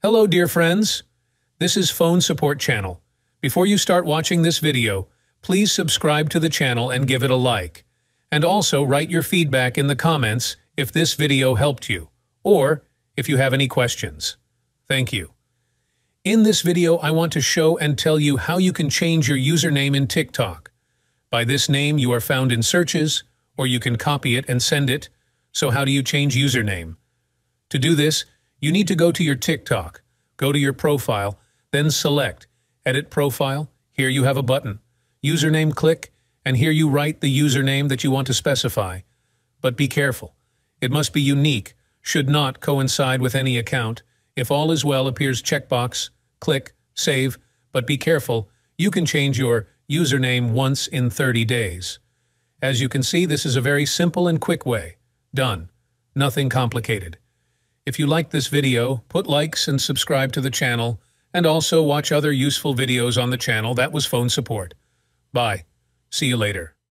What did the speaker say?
Hello, dear friends. This is Phone Support Channel. Before you start watching this video, please subscribe to the channel and give it a like. And also write your feedback in the comments if this video helped you, or if you have any questions. Thank you. In this video, I want to show and tell you how you can change your username in TikTok. By this name, you are found in searches, or you can copy it and send it. So how do you change username? To do this, you need to go to your TikTok, go to your profile, then select Edit Profile. Here you have a button. Username click, and here you write the username that you want to specify. But be careful. It must be unique, should not coincide with any account. If all is well, appears checkbox, click, save. But be careful, you can change your username once in 30 days. As you can see, this is a very simple and quick way. Done. Nothing complicated. If you like this video, put likes and subscribe to the channel, and also watch other useful videos on the channel. That was Phone Support. Bye. See you later.